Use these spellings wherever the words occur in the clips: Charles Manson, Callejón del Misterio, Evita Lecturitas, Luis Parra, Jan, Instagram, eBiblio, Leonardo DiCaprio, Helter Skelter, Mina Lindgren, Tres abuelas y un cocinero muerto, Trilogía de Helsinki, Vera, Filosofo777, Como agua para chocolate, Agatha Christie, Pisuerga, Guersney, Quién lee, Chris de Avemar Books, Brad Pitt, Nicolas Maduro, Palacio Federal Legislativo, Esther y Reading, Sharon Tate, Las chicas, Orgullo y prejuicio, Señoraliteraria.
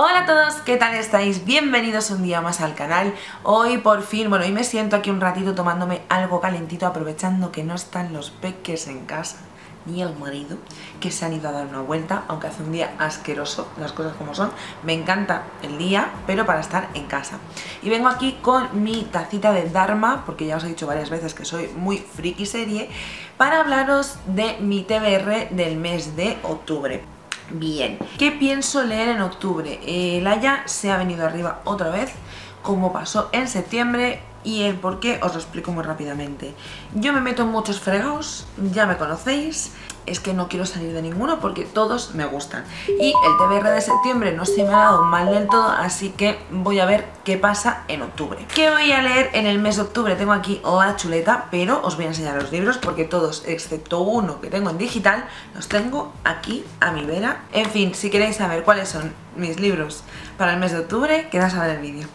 Hola a todos, ¿qué tal estáis? Bienvenidos un día más al canal. Hoy por fin, bueno, hoy me siento aquí un ratito tomándome algo calentito, aprovechando que no están los peques en casa, ni el marido, que se han ido a dar una vuelta, aunque hace un día asqueroso, las cosas como son. Me encanta el día, pero para estar en casa. Y vengo aquí con mi tacita de Dharma, porque ya os he dicho varias veces que soy muy friki serie, para hablaros de mi TBR del mes de octubre. Bien, ¿qué pienso leer en octubre? El haya se ha venido arriba otra vez, como pasó en septiembre, y el por qué os lo explico muy rápidamente. Yo me meto en muchos fregados, ya me conocéis, es que no quiero salir de ninguno porque todos me gustan. Y el TBR de septiembre no se me ha dado mal del todo, así que voy a ver qué pasa en octubre. ¿Qué voy a leer en el mes de octubre? Tengo aquí la chuleta, pero os voy a enseñar los libros porque todos, excepto uno que tengo en digital, los tengo aquí a mi vera. En fin, si queréis saber cuáles son mis libros para el mes de octubre, quedad a ver el vídeo.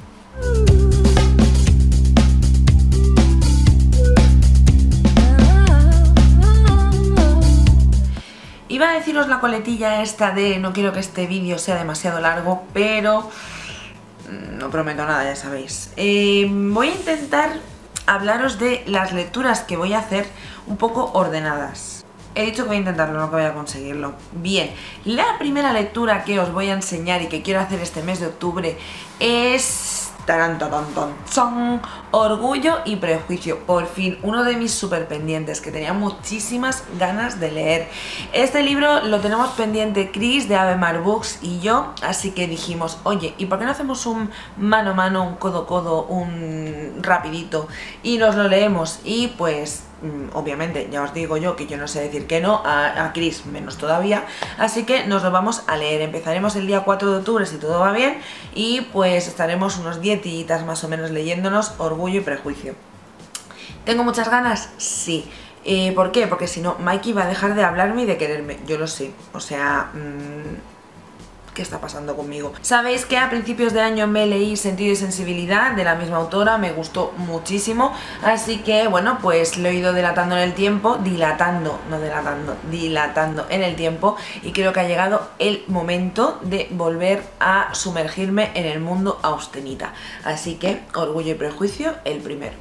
Iba a deciros la coletilla esta de no quiero que este vídeo sea demasiado largo, pero no prometo nada, ya sabéis. Voy a intentar hablaros de las lecturas que voy a hacer un poco ordenadas. He dicho que voy a intentarlo, no que voy a conseguirlo. Bien, la primera lectura que os voy a enseñar y que quiero hacer este mes de octubre es... ¡Tarán! Orgullo y prejuicio, por fin, uno de mis super pendientes que tenía muchísimas ganas de leer. Este libro lo tenemos pendiente Chris de Avemar Books y yo, así que dijimos, oye, ¿y por qué no hacemos un mano a mano, un codo a codo, un rapidito y nos lo leemos? Y pues... obviamente, ya os digo yo que yo no sé decir que no, a Chris menos todavía, así que nos lo vamos a leer. Empezaremos el día 4 de octubre si todo va bien y pues estaremos unos 10 días más o menos leyéndonos Orgullo y prejuicio. ¿Tengo muchas ganas? Sí. ¿Por qué? Porque si no, Mikey va a dejar de hablarme y de quererme, yo lo sé, o sea... ¿qué está pasando conmigo? Sabéis que a principios de año me leí Sentido y Sensibilidad de la misma autora, me gustó muchísimo, así que bueno, pues lo he ido dilatando en el tiempo, dilatando en el tiempo, y creo que ha llegado el momento de volver a sumergirme en el mundo austenita, así que Orgullo y prejuicio, el primero.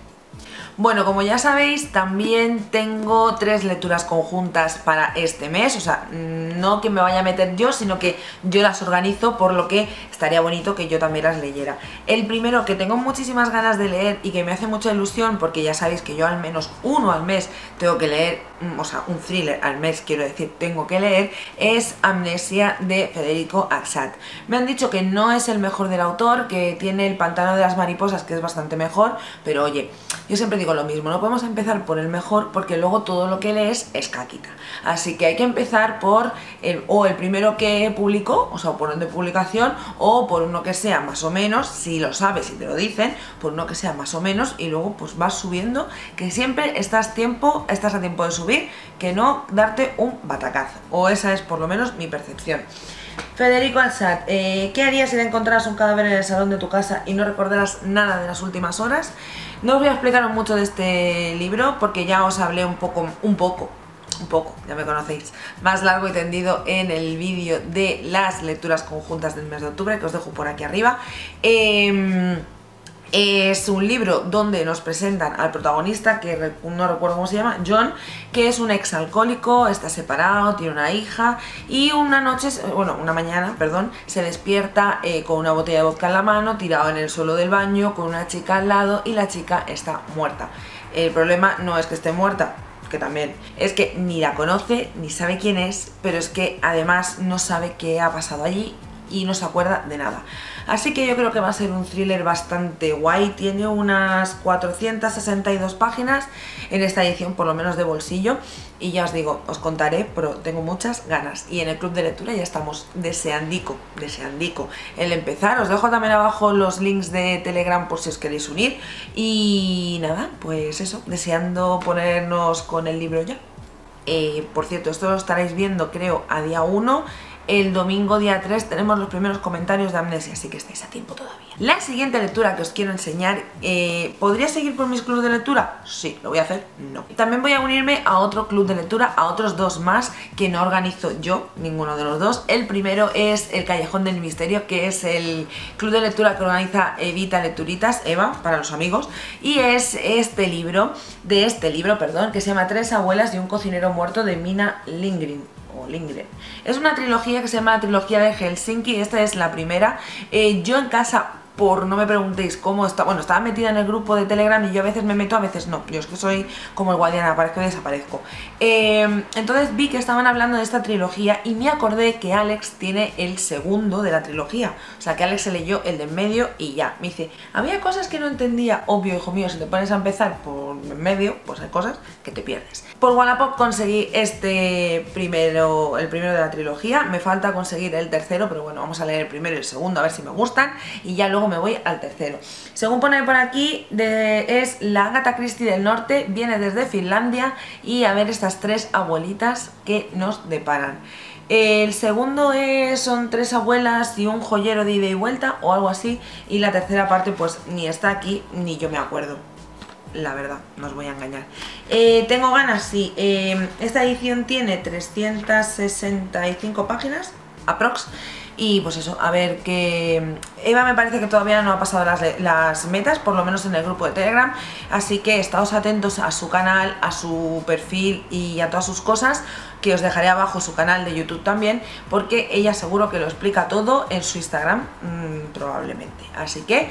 Bueno, como ya sabéis, también tengo 3 lecturas conjuntas para este mes, o sea, no que me vaya a meter yo, sino que yo las organizo, por lo que estaría bonito que yo también las leyera. El primero que tengo muchísimas ganas de leer y que me hace mucha ilusión, porque ya sabéis que yo al menos uno al mes tengo que leer, o sea, un thriller al mes, quiero decir, tengo que leer, es Amnesia de Federico Axat. Me han dicho que no es el mejor del autor, que tiene El pantano de las mariposas, que es bastante mejor, pero oye, yo siempre digo lo mismo, no podemos empezar por el mejor porque luego todo lo que lees es caquita, así que hay que empezar por el primero que publicó, o sea, por orden de publicación, o por uno que sea más o menos, si lo sabes y te lo dicen, por uno que sea más o menos, y luego pues vas subiendo, que siempre estás a tiempo de subir, que no darte un batacazo, o esa es por lo menos mi percepción. Federico Axat, ¿qué harías si te encontraras un cadáver en el salón de tu casa y no recordaras nada de las últimas horas? No os voy a explicar mucho de este libro porque ya os hablé un poco, ya me conocéis, más largo y tendido en el vídeo de las lecturas conjuntas del mes de octubre, que os dejo por aquí arriba. Es un libro donde nos presentan al protagonista, que no recuerdo cómo se llama, Jan, que es un exalcohólico, está separado, tiene una hija, y una mañana, se despierta con una botella de vodka en la mano, tirado en el suelo del baño, con una chica al lado, y la chica está muerta. El problema no es que esté muerta, que también, es que ni la conoce, ni sabe quién es, pero es que además no sabe qué ha pasado allí, y no se acuerda de nada. Así que yo creo que va a ser un thriller bastante guay. Tiene unas 462 páginas en esta edición, por lo menos de bolsillo, y ya os digo, os contaré, pero tengo muchas ganas. Y en el club de lectura ya estamos deseandico el empezar. Os dejo también abajo los links de Telegram por si os queréis unir. Y nada, pues eso, deseando ponernos con el libro ya. Por cierto, esto lo estaréis viendo creo a día 1, el domingo día 3 tenemos los primeros comentarios de Amnesia, así que estáis a tiempo todavía. La siguiente lectura que os quiero enseñar, ¿podría seguir por mis clubes de lectura? Sí, ¿lo voy a hacer? No. También voy a unirme a otro club de lectura, a otros dos más, que no organizo yo, ninguno de los dos. El primero es el Callejón del Misterio, que es el club de lectura que organiza Evita Lecturitas, Eva, para los amigos, y es este libro, que se llama Tres abuelas y un cocinero muerto de Mina Lindgren. Es una trilogía que se llama La Trilogía de Helsinki. Esta es la primera. Yo en casa, por no me preguntéis cómo está, bueno, estaba metida en el grupo de Telegram y yo a veces me meto, a veces no. Yo es que soy como el Guadiana, aparezco y desaparezco. Entonces vi que estaban hablando de esta trilogía y me acordé que Alex tiene el segundo de la trilogía. O sea, que Alex se leyó el de en medio y ya. Me dice, había cosas que no entendía. Obvio, hijo mío, si te pones a empezar por en medio, pues hay cosas que te pierdes. Por Wallapop conseguí el primero de la trilogía. Me falta conseguir el tercero, pero bueno, vamos a leer el primero y el segundo a ver si me gustan. Y ya luego me voy al tercero. Según pone por aquí, es la Agatha Christie del norte, viene desde Finlandia y a ver estas tres abuelitas que nos deparan. El segundo son tres abuelas y un joyero de ida y vuelta o algo así, y la tercera parte pues ni está aquí ni yo me acuerdo. La verdad, no os voy a engañar. Tengo ganas, sí. Esta edición tiene 365 páginas, aprox. Y pues eso, a ver que Eva me parece que todavía no ha pasado las metas, por lo menos en el grupo de Telegram, así que estaos atentos a su canal, a su perfil y a todas sus cosas, que os dejaré abajo su canal de YouTube también, porque ella seguro que lo explica todo en su Instagram, probablemente. Así que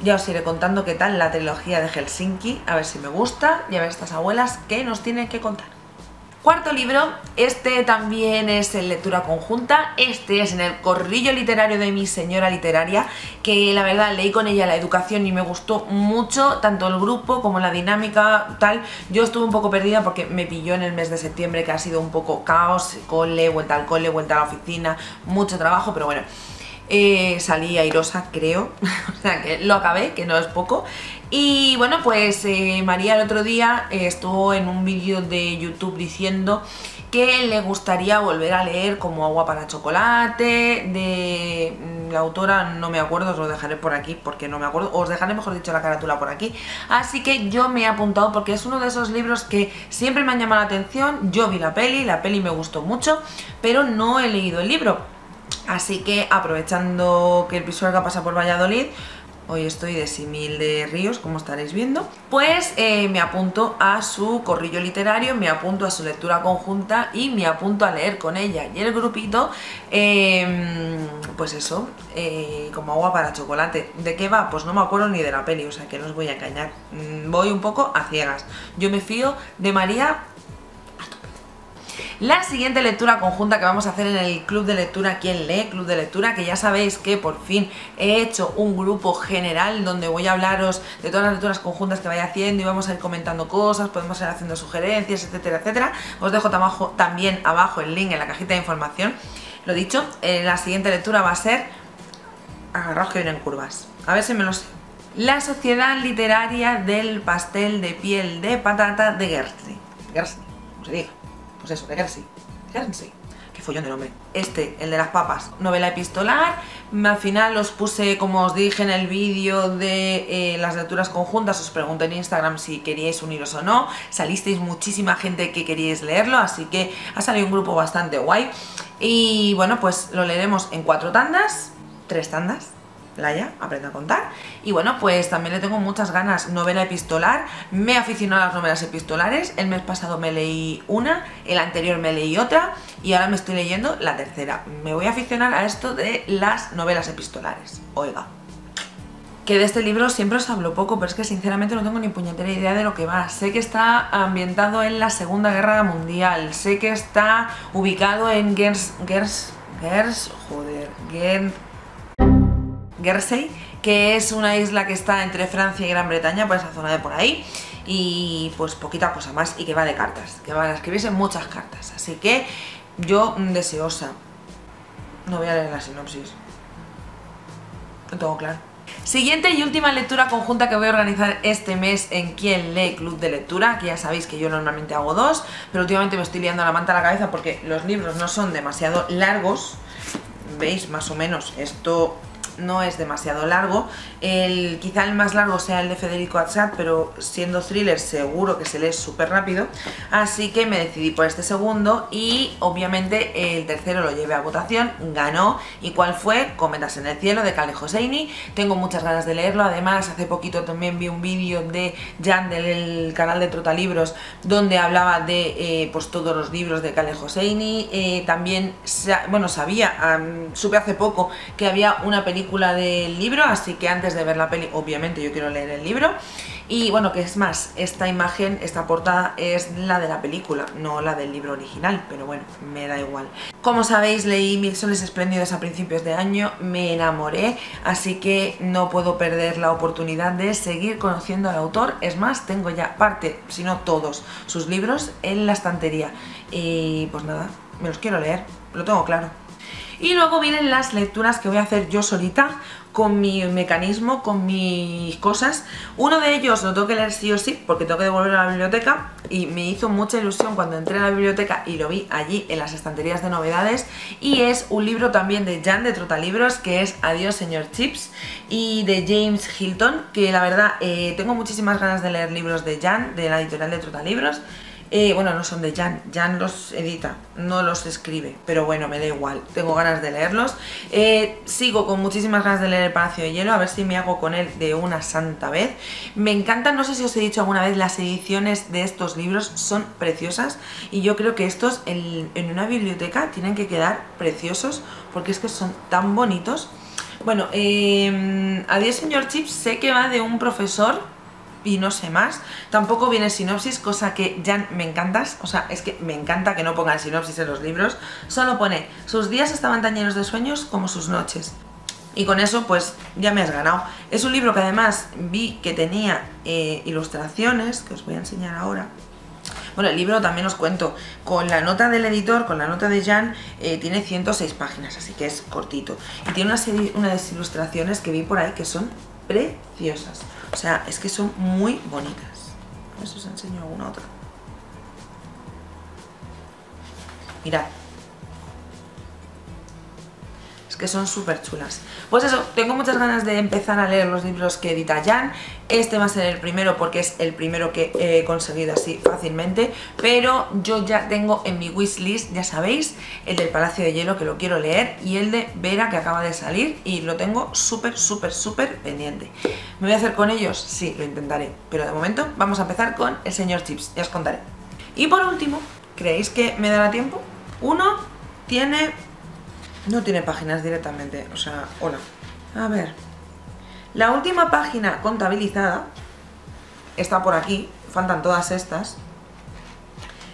ya os iré contando qué tal la trilogía de Helsinki, a ver si me gusta y a ver estas abuelas que nos tienen que contar. Cuarto libro, este también es en lectura conjunta, este es en el corrillo literario de mi señora literaria, que la verdad leí con ella La educación y me gustó mucho, tanto el grupo como la dinámica, tal. Yo estuve un poco perdida porque me pilló en el mes de septiembre, que ha sido un poco caos, cole, vuelta a la oficina, mucho trabajo, pero bueno. Salí airosa, creo. O sea, que lo acabé, que no es poco. Y bueno, pues María el otro día estuvo en un vídeo de YouTube diciendo que le gustaría volver a leer Como agua para chocolate, de la autora, no me acuerdo, os lo dejaré por aquí porque no me acuerdo, os dejaré mejor dicho la carátula por aquí. Así que yo me he apuntado porque es uno de esos libros que siempre me han llamado la atención. Yo vi la peli me gustó mucho, pero no he leído el libro. Así que aprovechando que el Pisuerga pasa por Valladolid, hoy estoy de símil de Ríos, como estaréis viendo, pues me apunto a su corrillo literario, me apunto a su lectura conjunta y me apunto a leer con ella y el grupito, pues eso, Como agua para chocolate. ¿De qué va? Pues no me acuerdo ni de la peli, o sea que no os voy a engañar, voy un poco a ciegas. Yo me fío de María. La siguiente lectura conjunta que vamos a hacer en el club de lectura Quién lee, club de lectura, que ya sabéis que por fin he hecho un grupo general donde voy a hablaros de todas las lecturas conjuntas que vaya haciendo y vamos a ir comentando cosas, podemos ir haciendo sugerencias, etcétera, etcétera. Os dejo también abajo el link en la cajita de información. Lo dicho, la siguiente lectura va a ser Agarraos que vienen curvas, a ver si me lo sé. La sociedad literaria del pastel de piel de patata de Guernsey. Guernsey, como se diga. Pues eso, de Guernsey, qué follón de nombre. El de las papas, novela epistolar. Al final os puse, como os dije en el vídeo de las lecturas conjuntas, os pregunté en Instagram si queríais uniros o no, salisteis muchísima gente que queríais leerlo, así que ha salido un grupo bastante guay. Y bueno, pues lo leeremos en 4 tandas, 3 tandas. Playa, aprende a contar. Y bueno, pues también le tengo muchas ganas. Novela epistolar, me aficiono a las novelas epistolares. El mes pasado me leí una, el anterior me leí otra y ahora me estoy leyendo la tercera. Me voy a aficionar a esto de las novelas epistolares, oiga. Que de este libro siempre os hablo poco, pero es que sinceramente no tengo ni puñetera idea de lo que va. Sé que está ambientado en la Segunda Guerra Mundial, sé que está ubicado en Guernsey, que es una isla que está entre Francia y Gran Bretaña, por esa zona de por ahí, y pues poquita cosa más, y que va de cartas, que van a escribirse muchas cartas, así que yo deseosa. No voy a leer la sinopsis, lo tengo claro. Siguiente y última lectura conjunta que voy a organizar este mes en Quién Lee Club de Lectura, que ya sabéis que yo normalmente hago dos, pero últimamente me estoy liando la manta a la cabeza porque los libros no son demasiado largos. ¿Veis? Más o menos esto no es demasiado largo. Quizá el más largo sea el de Federico Axat, pero siendo thriller seguro que se lee súper rápido. Así que me decidí por este segundo y obviamente el tercero lo llevé a votación, ganó. ¿Y cuál fue? Cometas en el cielo, de Khaled Hosseini. Tengo muchas ganas de leerlo. Además, hace poquito también vi un vídeo de Jan del canal de Trotalibros donde hablaba de pues todos los libros de Khaled Hosseini. También, bueno, supe hace poco que había una película del libro, así que antes de ver la peli obviamente yo quiero leer el libro. Y bueno, que es más, esta imagen, esta portada es la de la película, no la del libro original, pero bueno, me da igual. Como sabéis, leí Mil soles espléndidos a principios de año, me enamoré, así que no puedo perder la oportunidad de seguir conociendo al autor. Es más, tengo ya parte, si no todos, sus libros en la estantería y pues nada, me los quiero leer, lo tengo claro. Y luego vienen las lecturas que voy a hacer yo solita, con mi mecanismo, con mis cosas. Uno de ellos lo tengo que leer sí o sí, porque tengo que devolverlo a la biblioteca, y me hizo mucha ilusión cuando entré a la biblioteca y lo vi allí en las estanterías de novedades, y es un libro también de Jan de Trotalibros, que es Adiós, señor Chips, y de James Hilton, que la verdad tengo muchísimas ganas de leer libros de Jan, de la editorial de Trotalibros. Bueno, no son de Jan, Jan los edita, no los escribe, pero bueno, me da igual, tengo ganas de leerlos. Sigo con muchísimas ganas de leer El Palacio de Hielo, a ver si me hago con él de una santa vez. Me encantan, no sé si os he dicho alguna vez, las ediciones de estos libros son preciosas, y yo creo que estos en una biblioteca tienen que quedar preciosos, porque es que son tan bonitos. Bueno, Adiós, señor Chips, sé que va de un profesor y no sé más, tampoco viene sinopsis, cosa que Jan me encantas, o sea, es que me encanta que no pongan sinopsis en los libros, solo pone: sus días estaban tan llenos de sueños como sus noches. Y con eso pues ya me has ganado. Es un libro que además vi que tenía ilustraciones, que os voy a enseñar ahora. Bueno, el libro también os cuento, con la nota del editor, con la nota de Jan, tiene 106 páginas, así que es cortito, y tiene unas ilustraciones que vi por ahí que son preciosas. O sea, es que son muy bonitas. A ver si os enseño alguna otra. Mirad. Es que son súper chulas. Pues eso, tengo muchas ganas de empezar a leer los libros que edita Jan. Este va a ser el primero porque es el primero que he conseguido así fácilmente, pero yo ya tengo en mi wishlist, ya sabéis, el del Palacio de Hielo, que lo quiero leer, y el de Vera, que acaba de salir, y lo tengo súper, súper, súper pendiente. ¿Me voy a hacer con ellos? Sí, lo intentaré, pero de momento vamos a empezar con el señor Chips, ya os contaré. Y por último, ¿creéis que me dará tiempo? Uno tiene... no tiene páginas directamente, o sea, hola. A ver, la última página contabilizada está por aquí, faltan todas estas.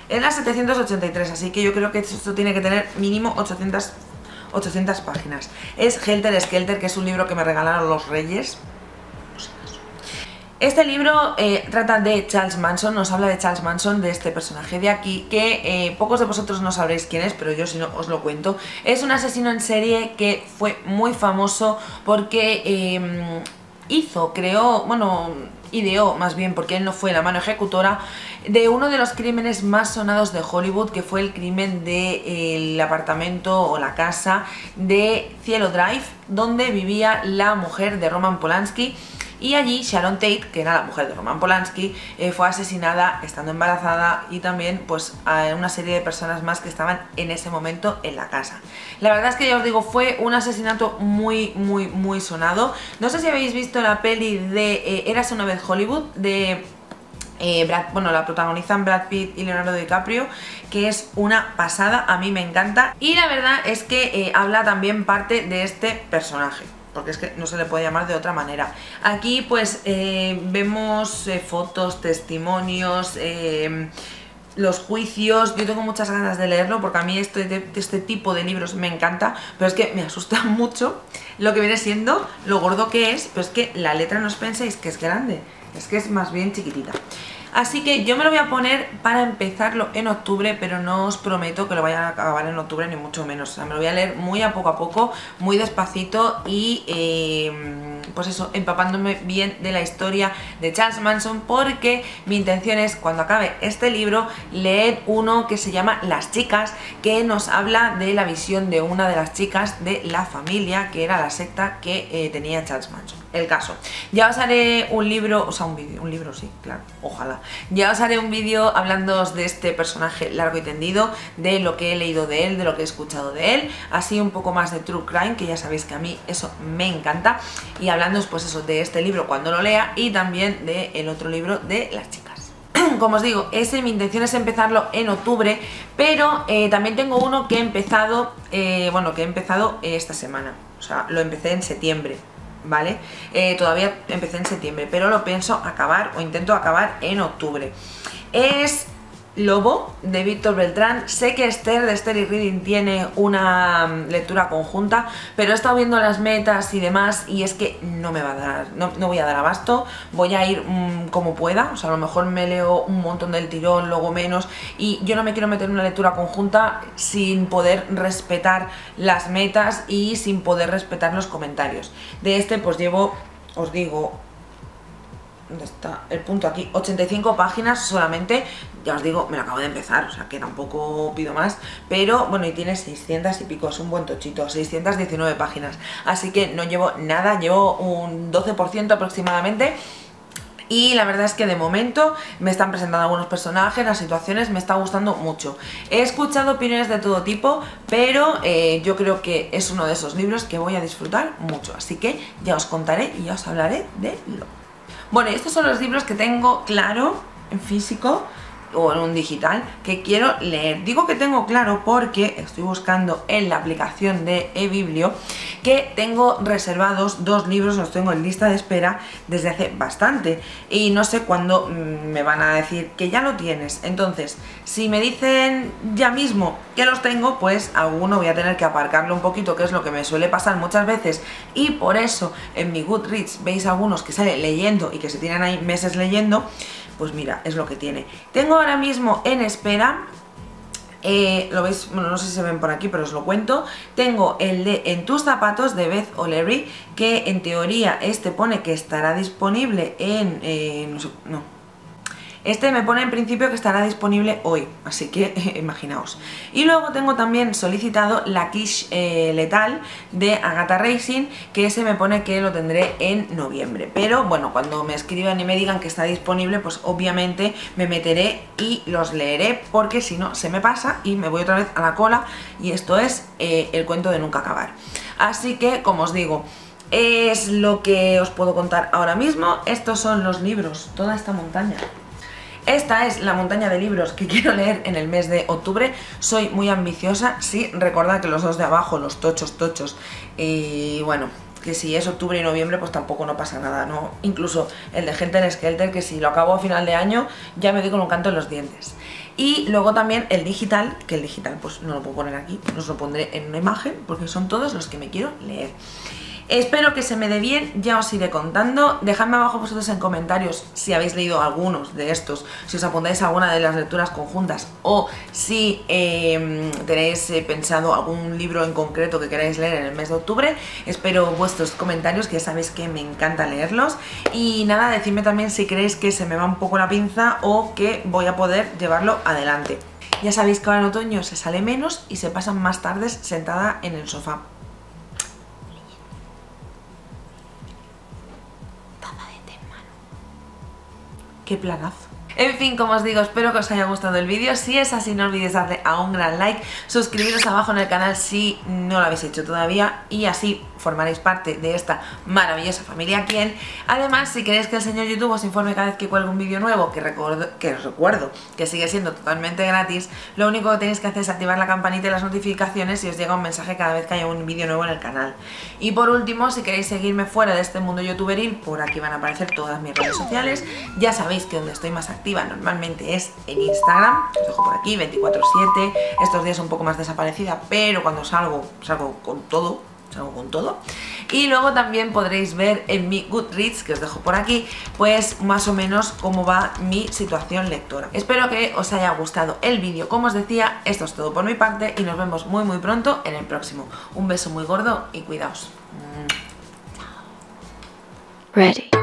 Es la 783, así que yo creo que esto tiene que tener mínimo 800 páginas. Es Helter Skelter, que es un libro que me regalaron los Reyes. Este libro trata de Charles Manson, nos habla de Charles Manson, de este personaje de aquí, que pocos de vosotros no sabréis quién es, pero yo si no os lo cuento. Es un asesino en serie que fue muy famoso porque ideó, más bien, porque él no fue la mano ejecutora, de uno de los crímenes más sonados de Hollywood, que fue el crimen del apartamento o la casa de Cielo Drive, donde vivía la mujer de Roman Polanski. Y allí Sharon Tate, que era la mujer de Roman Polanski, fue asesinada estando embarazada, y también pues a una serie de personas más que estaban en ese momento en la casa. La verdad es que ya os digo, fue un asesinato muy, muy, muy sonado. No sé si habéis visto la peli de Érase una vez Hollywood, de... bueno, la protagonizan Brad Pitt y Leonardo DiCaprio, que es una pasada, a mí me encanta. Y la verdad es que habla también parte de este personaje, porque es que no se le puede llamar de otra manera. Aquí pues vemos fotos, testimonios, los juicios. Yo tengo muchas ganas de leerlo porque a mí este tipo de libros me encanta, pero es que me asusta mucho lo que viene siendo, lo gordo que es, pero es que la letra, no os penséis que es grande, es que es más bien chiquitita. Así que yo me lo voy a poner para empezarlo en octubre, pero no os prometo que lo vayan a acabar en octubre, ni mucho menos. O sea, me lo voy a leer muy a poco, muy despacito, y pues eso, empapándome bien de la historia de Charles Manson, porque mi intención es, cuando acabe este libro, leer uno que se llama Las chicas, que nos habla de la visión de una de las chicas de la familia, que era la secta que tenía Charles Manson. El caso, ya os haré un libro, o sea, un vídeo, un libro sí, claro, ojalá. Ya os haré un vídeo hablándoos de este personaje largo y tendido, de lo que he leído de él, de lo que he escuchado de él, así un poco más de true crime, que ya sabéis que a mí eso me encanta, y hablándoos pues eso, de este libro cuando lo lea, y también de el otro libro de Las chicas. Como os digo, mi intención es empezarlo en octubre, pero también tengo uno que he empezado, esta semana, o sea, lo empecé en septiembre, ¿vale? Todavía empecé en septiembre, pero lo pienso acabar, o intento acabar en octubre. Es Lobo, de Víctor Beltrán. Sé que Esther, de Esther y Reading, tiene una lectura conjunta, pero he estado viendo las metas y demás, y es que no me va a dar, no voy a dar abasto. Voy a ir como pueda, o sea, a lo mejor me leo un montón del tirón, luego menos, y yo no me quiero meter en una lectura conjunta sin poder respetar las metas y sin poder respetar los comentarios. De este pues llevo, os digo, ¿dónde está el punto aquí? 85 páginas solamente. Ya os digo, me lo acabo de empezar, o sea que tampoco pido más, pero bueno, y tiene 600 y pico, es un buen tochito, 619 páginas, así que no llevo nada, llevo un 12% aproximadamente. Y la verdad es que de momento me están presentando algunos personajes, las situaciones, me está gustando mucho. He escuchado opiniones de todo tipo, pero yo creo que es uno de esos libros que voy a disfrutar mucho, así que ya os contaré y ya os hablaré de lo. Bueno, estos son los libros que tengo claro en físico o en un digital que quiero leer. Digo que tengo claro porque estoy buscando en la aplicación de eBiblio, que tengo reservados dos libros, los tengo en lista de espera desde hace bastante, y no sé cuándo me van a decir que ya lo tienes. Entonces, si me dicen ya mismo que los tengo, pues alguno voy a tener que aparcarlo un poquito, que es lo que me suele pasar muchas veces, y por eso en mi Goodreads veis algunos que salen leyendo y que se tienen ahí meses leyendo. Pues mira, es lo que tiene. Tengo ahora mismo en espera, lo veis, bueno, no sé si se ven por aquí, pero os lo cuento. Tengo el de En tus zapatos, de Beth O'Leary, que en teoría este pone que estará disponible en... Este me pone en principio que estará disponible hoy, así que imaginaos. Y luego tengo también solicitado La quiche letal, de Agatha Racing, que ese me pone que lo tendré en noviembre. Pero bueno, cuando me escriban y me digan que está disponible, pues obviamente me meteré y los leeré, porque si no se me pasa y me voy otra vez a la cola, y esto es el cuento de nunca acabar. Así que, como os digo, es lo que os puedo contar ahora mismo. Estos son los libros, toda esta montaña. Esta es la montaña de libros que quiero leer en el mes de octubre. Soy muy ambiciosa, sí, recordad que los dos de abajo, los tochos, y bueno, que si es octubre y noviembre pues tampoco no pasa nada, ¿no? Incluso el de Helter Skelter, que si lo acabo a final de año ya me doy con un canto en los dientes. Y luego también el digital, que el digital pues no lo puedo poner aquí, os lo pondré en una imagen, porque son todos los que me quiero leer. Espero que se me dé bien, ya os iré contando. Dejadme abajo vosotros en comentarios si habéis leído algunos de estos, si os apuntáis a alguna de las lecturas conjuntas, o si tenéis pensado algún libro en concreto que queráis leer en el mes de octubre. Espero vuestros comentarios, que ya sabéis que me encanta leerlos. Y nada, decidme también si creéis que se me va un poco la pinza o que voy a poder llevarlo adelante. Ya sabéis que ahora en otoño se sale menos y se pasan más tardes sentada en el sofá. ¡Qué planazo! En fin, como os digo, espero que os haya gustado el vídeo. Si es así, no olvidéis darle a un gran like, suscribiros abajo en el canal si no lo habéis hecho todavía, y así formaréis parte de esta maravillosa familia Quién. Además, si queréis que el señor YouTube os informe cada vez que cuelgue un vídeo nuevo, que os recuerdo que sigue siendo totalmente gratis, lo único que tenéis que hacer es activar la campanita y las notificaciones, y os llega un mensaje cada vez que haya un vídeo nuevo en el canal. Y por último, si queréis seguirme fuera de este mundo youtuberil, por aquí van a aparecer todas mis redes sociales. Ya sabéis que donde estoy más activa normalmente es en Instagram, os dejo por aquí 24/7, estos días un poco más desaparecida, pero cuando salgo, salgo con todo, y luego también podréis ver en mi Goodreads, que os dejo por aquí, pues más o menos cómo va mi situación lectora. Espero que os haya gustado el vídeo, como os decía. Esto es todo por mi parte y nos vemos muy muy pronto en el próximo. Un beso muy gordo y cuidaos. Chao. ready.